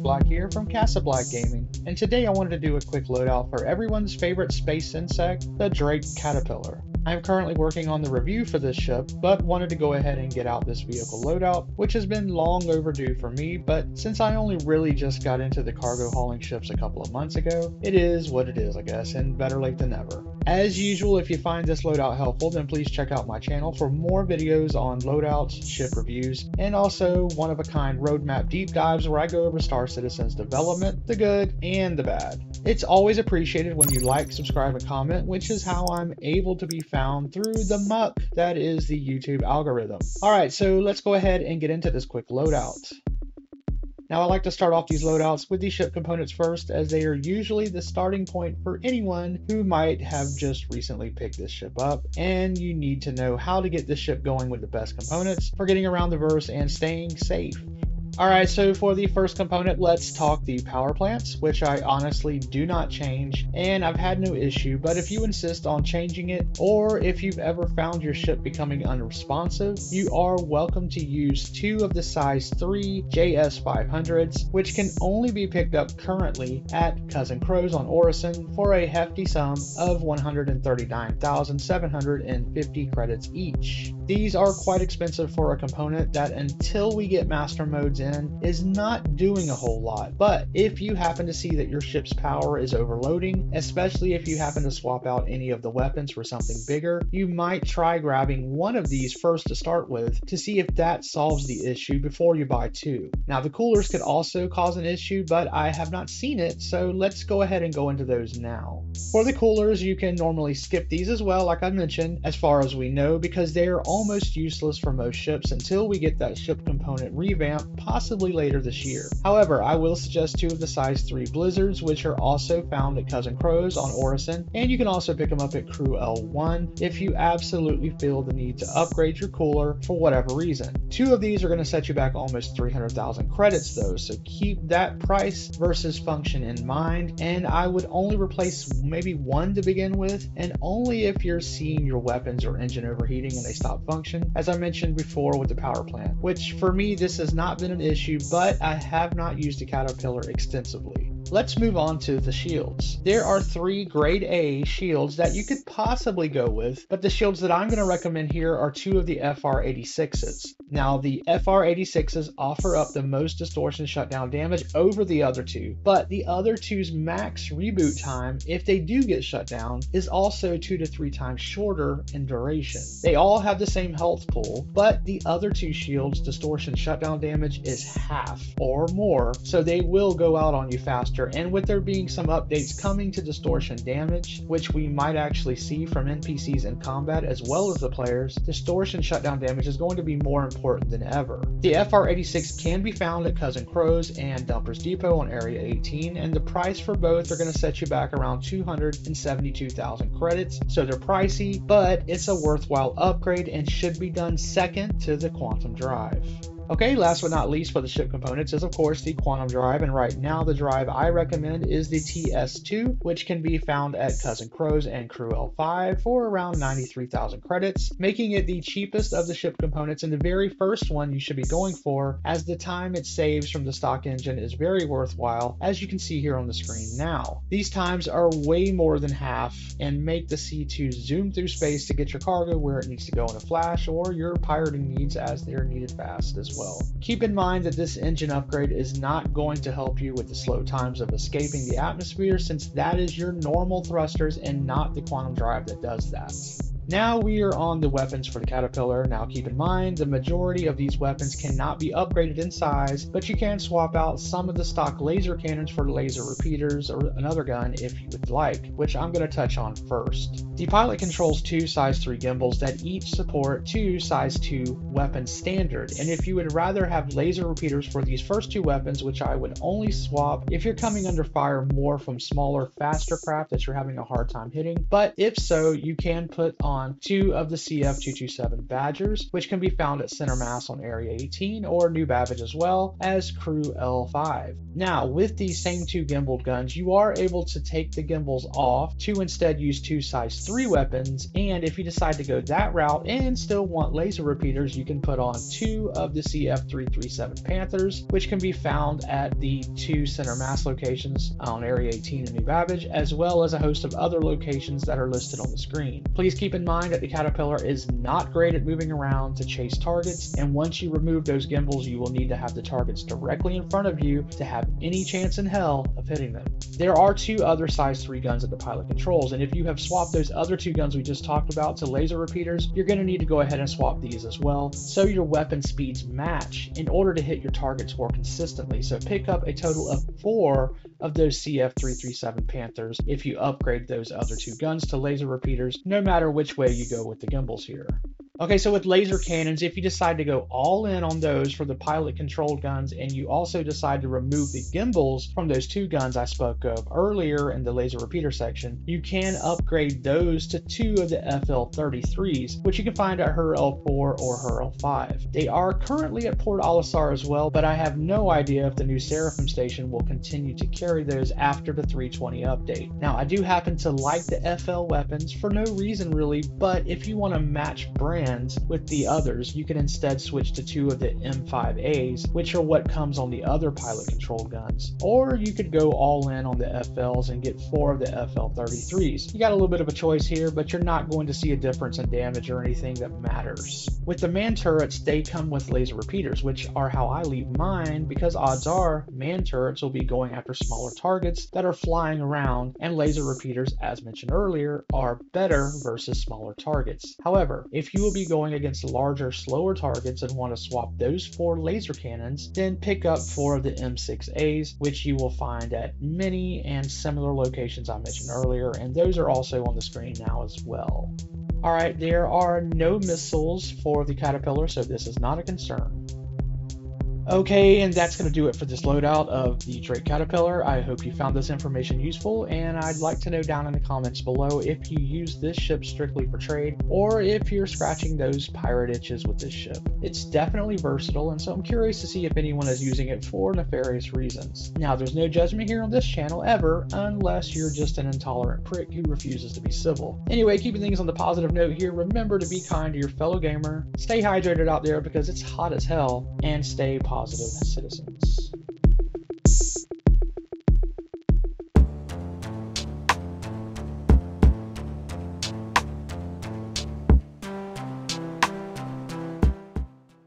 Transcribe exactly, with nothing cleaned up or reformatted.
Black here from Casa Black Gaming, and today I wanted to do a quick loadout for everyone's favorite space insect, the Drake Caterpillar. I am currently working on the review for this ship, but wanted to go ahead and get out this vehicle loadout, which has been long overdue for me, but since I only really just got into the cargo hauling ships a couple of months ago, it is what it is, I guess, and better late than never. As usual, if you find this loadout helpful, then please check out my channel for more videos on loadouts, ship reviews, and also one-of-a-kind roadmap deep dives where I go over Star Citizen's development, the good and the bad. It's always appreciated when you like, subscribe, and comment, which is how I'm able to be found through the muck that is the YouTube algorithm. Alright, so let's go ahead and get into this quick loadout. Now I like to start off these loadouts with the ship components first, as they are usually the starting point for anyone who might have just recently picked this ship up, and you need to know how to get this ship going with the best components for getting around the verse and staying safe. Alright, so for the first component, let's talk the power plants, which I honestly do not change, and I've had no issue, but if you insist on changing it, or if you've ever found your ship becoming unresponsive, you are welcome to use two of the size three J S five hundreds, which can only be picked up currently at Cousin Crow's on Orison for a hefty sum of one hundred thirty-nine thousand seven hundred fifty credits each. These are quite expensive for a component that, until we get master modes in, is not doing a whole lot, but if you happen to see that your ship's power is overloading, especially if you happen to swap out any of the weapons for something bigger, you might try grabbing one of these first to start with to see if that solves the issue before you buy two. Now the coolers could also cause an issue, but I have not seen it, so let's go ahead and go into those now. For the coolers, you can normally skip these as well, like I mentioned, as far as we know, because they are almost useless for most ships until we get that ship component revamp, possibly later this year. However, I will suggest two of the size three Blizzards, which are also found at Cousin Crow's on Orison, and you can also pick them up at Crew L one if you absolutely feel the need to upgrade your cooler for whatever reason. Two of these are going to set you back almost three hundred thousand credits though, so keep that price versus function in mind, and I would only replace maybe one to begin with, and only if you're seeing your weapons or engine overheating and they stop function, as I mentioned before with the power plant, which for me this has not been an issue, but I have not used the Caterpillar extensively. Let's move on to the shields. There are three grade A shields that you could possibly go with, but the shields that I'm going to recommend here are two of the F R eighty-sixes. Now the F R eighty-sixes offer up the most distortion shutdown damage over the other two, but the other two's max reboot time, if they do get shut down, is also two to three times shorter in duration. They all have the same health pool, but the other two shields' distortion shutdown damage is half or more, so they will go out on you faster. And with there being some updates coming to distortion damage, which we might actually see from N P Cs in combat as well as the players, distortion shutdown damage is going to be more important than ever. The F R eighty-six can be found at Cousin Crow's and Dumper's Depot on Area eighteen, and the price for both are going to set you back around two hundred seventy-two thousand credits, so they're pricey, but it's a worthwhile upgrade and should be done second to the Quantum Drive. Okay, last but not least for the ship components is of course the Quantum Drive, and right now the drive I recommend is the T S two, which can be found at Cousin Crow's and Crew L five for around ninety-three thousand credits, making it the cheapest of the ship components and the very first one you should be going for, as the time it saves from the stock engine is very worthwhile, as you can see here on the screen now. These times are way more than half and make the C two zoom through space to get your cargo where it needs to go in a flash, or your pirating needs, as they're needed fast as well. Well, keep in mind that this engine upgrade is not going to help you with the slow times of escaping the atmosphere, since that is your normal thrusters and not the Quantum Drive that does that. Now we are on the weapons for the Caterpillar. Now keep in mind, the majority of these weapons cannot be upgraded in size, but you can swap out some of the stock laser cannons for laser repeaters or another gun if you would like, which I'm going to touch on first. The pilot controls two size three gimbals that each support two size two weapons standard, and if you would rather have laser repeaters for these first two weapons, which I would only swap if you're coming under fire more from smaller, faster craft that you're having a hard time hitting, but if so, you can put on two of the C F two twenty-seven Badgers, which can be found at Center Mass on Area eighteen or New Babbage, as well as Crew L five. Now with these same two gimbaled guns, you are able to take the gimbals off to instead use two size three weapons, and if you decide to go that route and still want laser repeaters, you can put on two of the C F three thirty-seven Panthers, which can be found at the two center mass locations on Area eighteen in New Babbage, as well as a host of other locations that are listed on the screen. Please keep in mind that the Caterpillar is not great at moving around to chase targets, and once you remove those gimbals, you will need to have the targets directly in front of you to have any chance in hell of hitting them. There are two other size three guns at the pilot controls, and if you have swapped those other two guns we just talked about to laser repeaters, you're going to need to go ahead and swap these as well, so your weapon speeds match in order to hit your targets more consistently. So pick up a total of four of those C F three thirty-seven Panthers if you upgrade those other two guns to laser repeaters, no matter which way you go with the gimbals here. Okay, so with laser cannons, if you decide to go all in on those for the pilot controlled guns, and you also decide to remove the gimbals from those two guns I spoke of earlier in the laser repeater section, you can upgrade those to two of the F L thirty-threes, which you can find at Her L four or Her L five. They are currently at Port Alisar as well, but I have no idea if the new Seraphim station will continue to carry those after the three twenty update. Now, I do happen to like the F L weapons for no reason really, but if you want to match brand with the others, you can instead switch to two of the M five As, which are what comes on the other pilot control guns, or you could go all in on the F Ls and get four of the F L thirty-threes. You got a little bit of a choice here, but you're not going to see a difference in damage or anything that matters. With the man turrets, they come with laser repeaters, which are how I leave mine, because odds are man turrets will be going after smaller targets that are flying around, and laser repeaters, as mentioned earlier, are better versus smaller targets. However, if you will be going against larger, slower targets and want to swap those four laser cannons, then pick up four of the M six As, which you will find at many and similar locations I mentioned earlier, and those are also on the screen now as well. Alright, there are no missiles for the Caterpillar, so this is not a concern. Okay, and that's going to do it for this loadout of the Drake Caterpillar. I hope you found this information useful, and I'd like to know down in the comments below if you use this ship strictly for trade, or if you're scratching those pirate itches with this ship. It's definitely versatile, and so I'm curious to see if anyone is using it for nefarious reasons. Now, there's no judgment here on this channel ever, unless you're just an intolerant prick who refuses to be civil. Anyway, keeping things on the positive note here, remember to be kind to your fellow gamer, stay hydrated out there because it's hot as hell, and stay positive. Positive citizens.